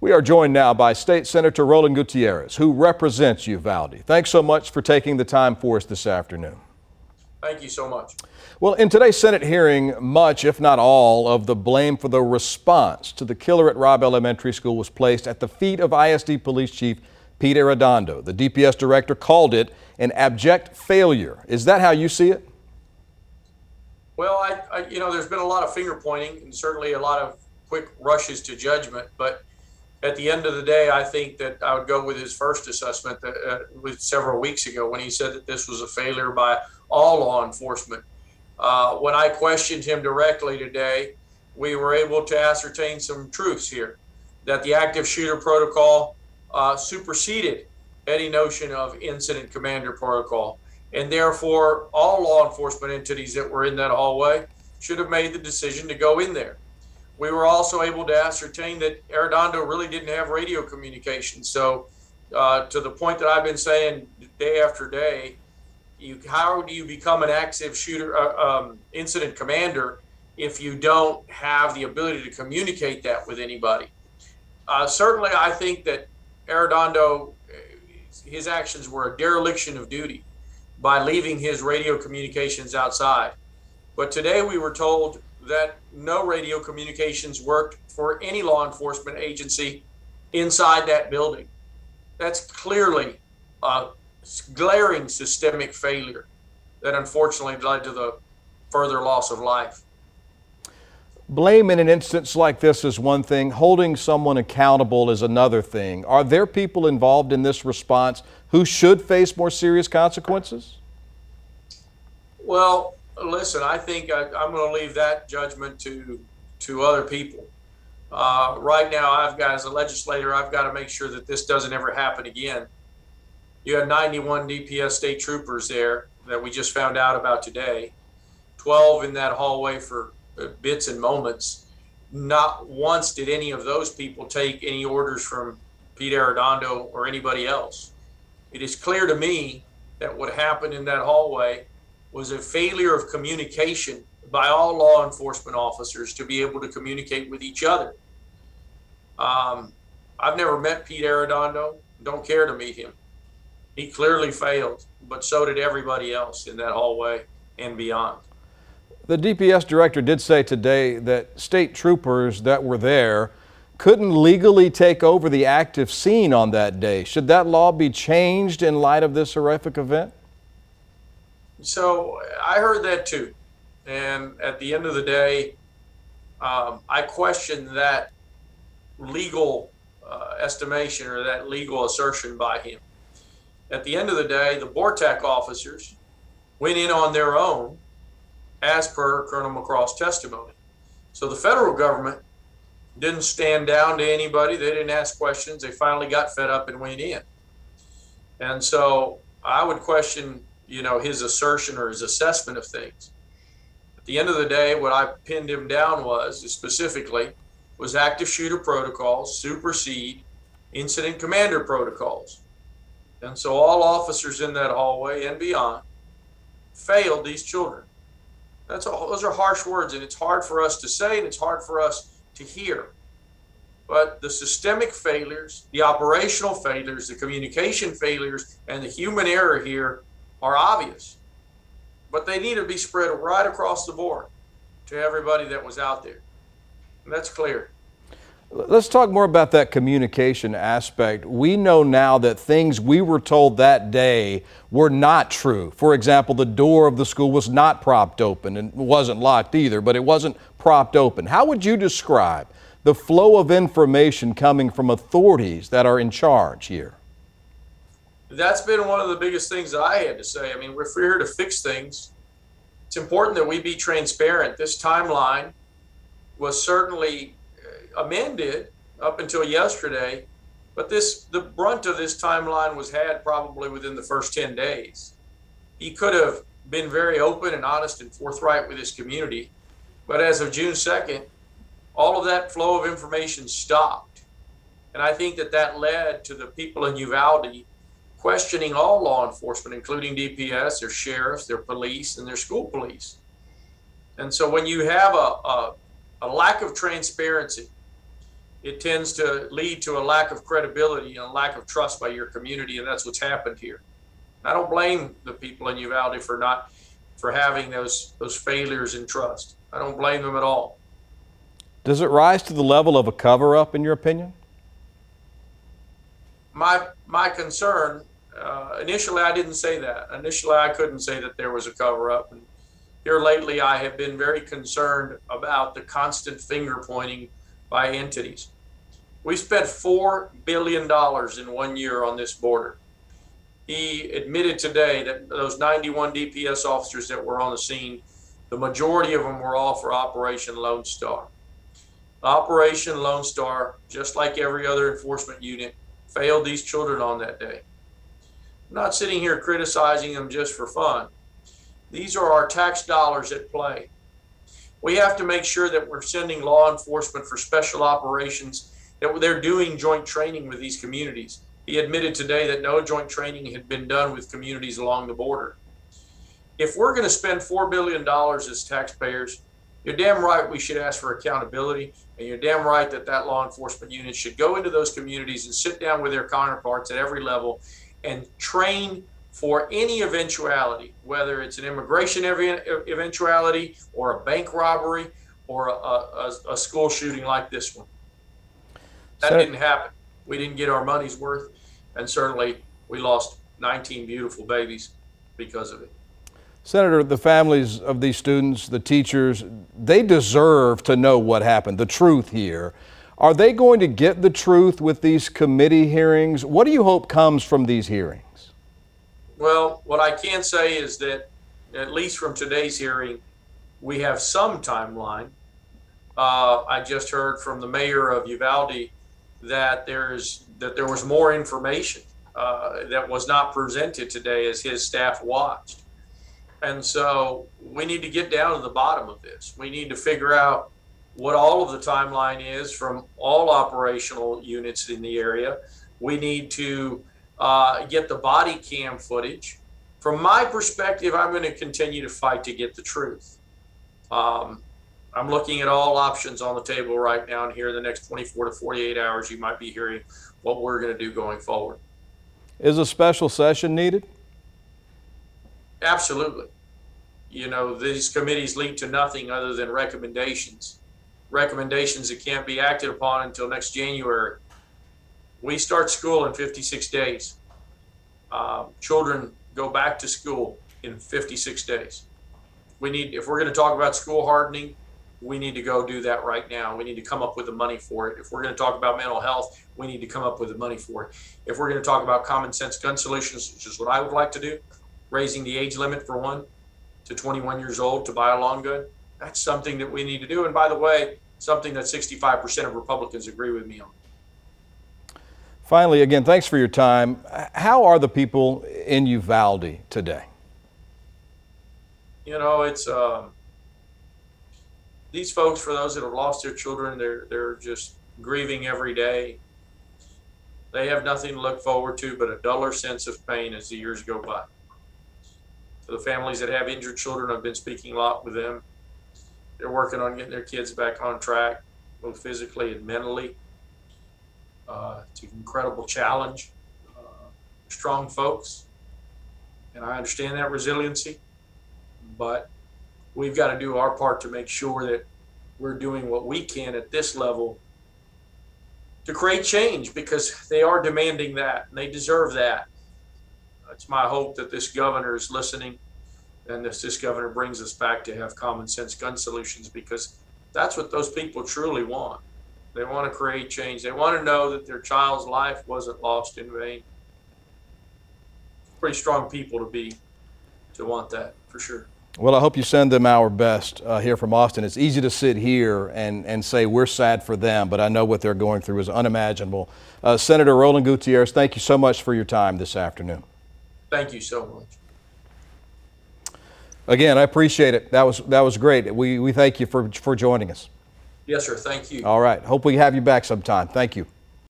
We are joined now by State Senator Roland Gutierrez, who represents Uvalde. Thanks so much for taking the time for us this afternoon. Thank you so much. Well, in today's Senate hearing, much, if not all, of the blame for the response to the killer at Robb Elementary School was placed at the feet of ISD Police Chief Pete Arredondo. The DPS director called it an abject failure. Is that how you see it? Well, you know, there's been a lot of finger pointing and certainly a lot of quick rushes to judgment. But at the end of the day, I think that I would go with his first assessment that was several weeks ago when he said that this was a failure by all law enforcement. When I questioned him directly today, we were able to ascertain some truths here, that the active shooter protocol superseded any notion of incident commander protocol. And therefore, all law enforcement entities that were in that hallway should have made the decision to go in there. We were also able to ascertain that Arredondo really didn't have radio communication. So to the point that I've been saying day after day, how do you become an active shooter incident commander if you don't have the ability to communicate that with anybody? Certainly, I think that Arredondo, his actions were a dereliction of duty by leaving his radio communications outside. But today we were told that no radio communications worked for any law enforcement agency inside that building. That's clearly a glaring systemic failure that unfortunately led to the further loss of life. Blame in an instance like this is one thing. Holding someone accountable is another thing. Are there people involved in this response who should face more serious consequences? Well, listen, I think I'm going to leave that judgment to other people. Right now, as a legislator, I've got to make sure that this doesn't ever happen again. You had 91 DPS state troopers there that we just found out about today, 12 in that hallway for bits and moments. Not once did any of those people take any orders from Pete Arredondo or anybody else. It is clear to me that what happened in that hallway was a failure of communication by all law enforcement officers to be able to communicate with each other. I've never met Pete Arredondo, don't care to meet him. He clearly failed, but so did everybody else in that hallway and beyond. The DPS director did say today that state troopers that were there couldn't legally take over the active scene on that day. Should that law be changed in light of this horrific event? So I heard that too. And at the end of the day, I question that legal estimation or that legal assertion by him. At the end of the day, the BORTAC officers went in on their own as per Colonel McCraw's testimony. So the federal government didn't stand down to anybody. They didn't ask questions. They finally got fed up and went in. And so I would question, you know, his assertion or his assessment of things. At the end of the day, what I pinned him down was active shooter protocols supersede incident commander protocols. And so all officers in that hallway and beyond failed these children. That's all. Those are harsh words, and it's hard for us to say, and it's hard for us to hear. But the systemic failures, the operational failures, the communication failures, and the human error here are obvious. But they need to be spread right across the board to everybody that was out there. And that's clear. Let's talk more about that communication aspect. We know now that things we were told that day were not true. For example, the door of the school was not propped open and wasn't locked either, but it wasn't propped open. How would you describe the flow of information coming from authorities that are in charge here? That's been one of the biggest things that I had to say. I mean, if we're here to fix things, it's important that we be transparent. This timeline was certainly amended up until yesterday, but the brunt of this timeline was had probably within the first 10 days. He could have been very open and honest and forthright with his community, but as of June 2nd, all of that flow of information stopped. And I think that that led to the people in Uvalde questioning all law enforcement, including DPS, their sheriffs, their police, and their school police. And so when you have a lack of transparency, it tends to lead to a lack of credibility and a lack of trust by your community, and that's what's happened here. And I don't blame the people in Uvalde for having those failures in trust. I don't blame them at all. Does it rise to the level of a cover-up, in your opinion? My concern, initially I didn't say that. Initially I couldn't say that there was a cover-up. And here lately I have been very concerned about the constant finger-pointing by entities. We spent $4 billion in 1 year on this border. He admitted today that those 91 DPS officers that were on the scene, the majority of them were all for Operation Lone Star. Operation Lone Star, just like every other enforcement unit, failed these children on that day. I'm not sitting here criticizing them just for fun. These are our tax dollars at play. We have to make sure that we're sending law enforcement for special operations, that they're doing joint training with these communities. He admitted today that no joint training had been done with communities along the border. If we're going to spend $4 billion as taxpayers, you're damn right we should ask for accountability, and you're damn right that that law enforcement unit should go into those communities and sit down with their counterparts at every level and train for any eventuality, whether it's an immigration eventuality or a bank robbery or a school shooting like this one. That didn't happen. We didn't get our money's worth, and certainly we lost 19 beautiful babies because of it. Senator, the families of these students, the teachers, they deserve to know what happened, the truth here. Are they going to get the truth with these committee hearings? What do you hope comes from these hearings? Well, what I can say is that, at least from today's hearing, we have some timeline. I just heard from the mayor of Uvalde that there was more information that was not presented today as his staff watched. And so we need to get down to the bottom of this. We need to figure out what all of the timeline is from all operational units in the area. We need to get the body cam footage. From my perspective, I'm going to continue to fight to get the truth. I'm looking at all options on the table right now, and here in the next 24 to 48 hours, you might be hearing what we're going to do going forward. Is a special session needed? Absolutely. You know, these committees lead to nothing other than recommendations. Recommendations that can't be acted upon until next January. We start school in 56 days. Children go back to school in 56 days. We need, if we're going to talk about school hardening, we need to go do that right now. We need to come up with the money for it. If we're going to talk about mental health, we need to come up with the money for it. If we're going to talk about common sense gun solutions, which is what I would like to do, raising the age limit for one to 21 years old to buy a long gun, that's something that we need to do. And by the way, something that 65% of Republicans agree with me on. Finally, again, thanks for your time. How are the people in Uvalde today? You know, it's these folks, for those that have lost their children, they're just grieving every day. They have nothing to look forward to but a duller sense of pain as the years go by. For the families that have injured children, I've been speaking a lot with them. They're working on getting their kids back on track, both physically and mentally. It's an incredible challenge. Strong folks, and I understand that resiliency, but we've got to do our part to make sure that we're doing what we can at this level to create change, because they are demanding that and they deserve that. It's my hope that this governor is listening and that this governor brings us back to have common sense gun solutions, because that's what those people truly want. They want to create change. They want to know that their child's life wasn't lost in vain. Pretty strong people to want that, for sure. Well, I hope you send them our best here from Austin. It's easy to sit here and say we're sad for them, but I know what they're going through is unimaginable. Senator Roland Gutierrez, thank you so much for your time this afternoon. Thank you so much. Again, I appreciate it. That was great. We thank you for joining us. Yes, sir. Thank you. All right. Hope we have you back sometime. Thank you.